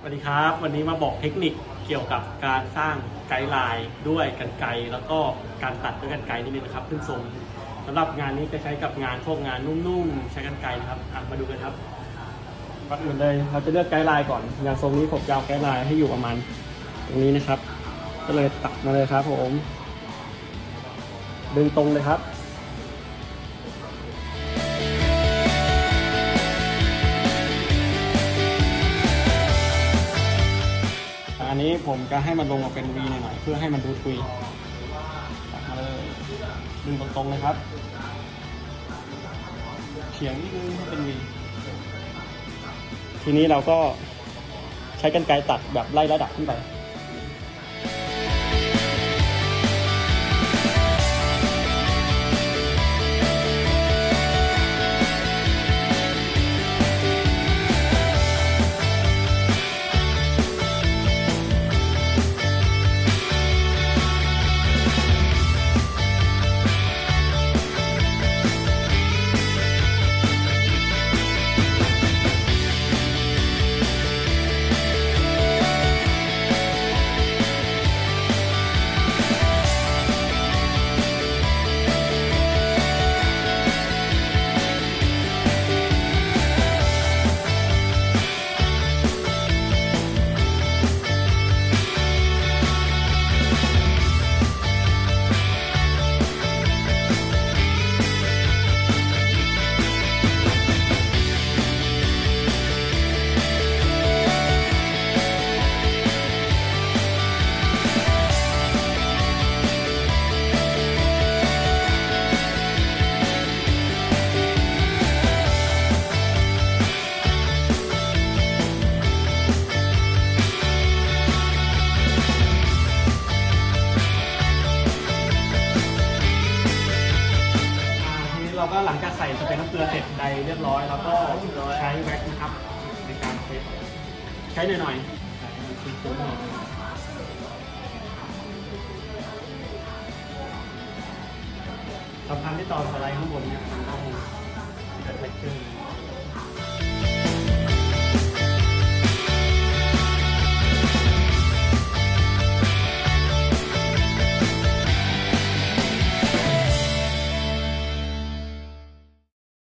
สวัสดีครับวันนี้มาบอกเทคนิคเกี่ยวกับการสร้างไกด์ไลน์ด้วยกรรไกรแล้วก็การตัดด้วยกรรไกรนิดนึงนะครับขึ้นทรงสำหรับงานนี้จะใช้กับงานพวกงานนุ่มๆใช้กรรไกรนะครับมาดูกันครับก่อนอื่นเลยเราจะเลือกไกด์ไลน์ก่อนอย่างทรงนี้ผมยาวไกด์ไลน์ให้อยู่ประมาณตรงนี้นะครับก็เลยตัดมาเลยครับผมดึงตรงเลยครับอันนี้ผมจะให้มันลงมาเป็น V หน่อยเพื่อให้มันดูทุยตัดมาเลยดึงตรงๆเลยครับเฉียงนิดนึงให้เป็น V ทีนี้เราก็ใช้กรรไกรตัดแบบไล่ระดับขึ้นไปแล้วก็หลังจากใส่สเปรย์น้ำเกลือเสร็จใดเรียบร้อยแล้วก็ใช้แว็กซ์นะครับในการเทปใช้หน่อยๆสำคัญที่ตอนสไลด์ข้างบนเนี่ยมันต้องเกิดแฟกเจอร์